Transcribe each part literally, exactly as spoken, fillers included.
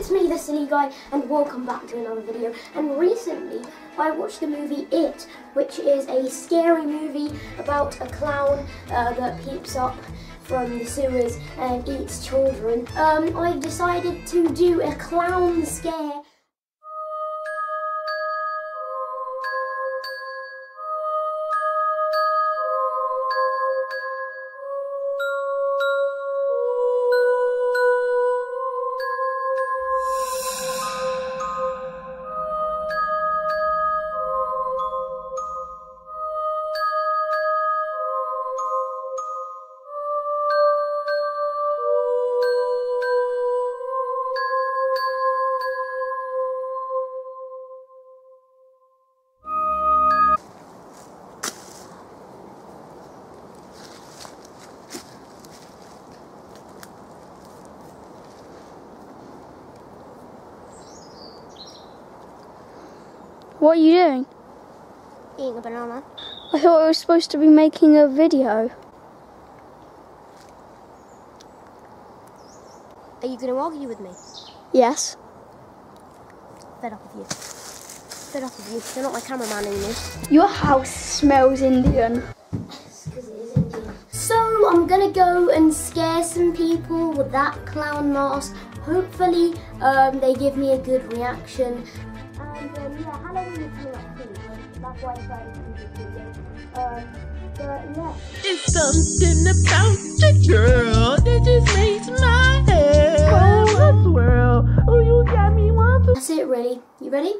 it's me, the Silly Guy, and welcome back to another video. And recently, I watched the movie It, which is a scary movie about a clown uh, that peeps up from the sewers and eats children. Um, I decided to do a clown scare. What are you doing? Eating a banana. I thought I was supposed to be making a video. Are you going to argue with me? Yes. Fed up with you. Fed up with you. You're not my cameraman anymore. Your house smells Indian. Yes, because it is Indian. So I'm going to go and scare some people with that clown mask. Hopefully um, they give me a good reaction. And um, yeah, Halloween is coming up soon, so that's why I decided to do this video. Um, but yeah. There's something about the girl that just makes my head oh, swirl. Oh, you got me one. That's it, really. You ready?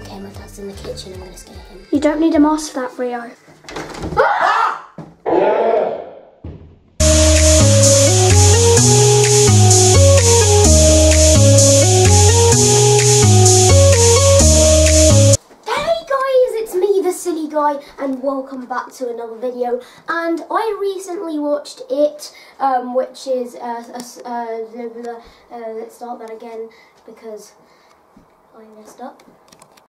Okay, my dad's in the kitchen, I'm gonna scare him. You don't need a mask for that, Rio. Ah! Hey guys, it's me, the Silly Guy, and welcome back to another video. And I recently watched It, um, which is, uh, uh, uh, uh let's start that again, because I messed up.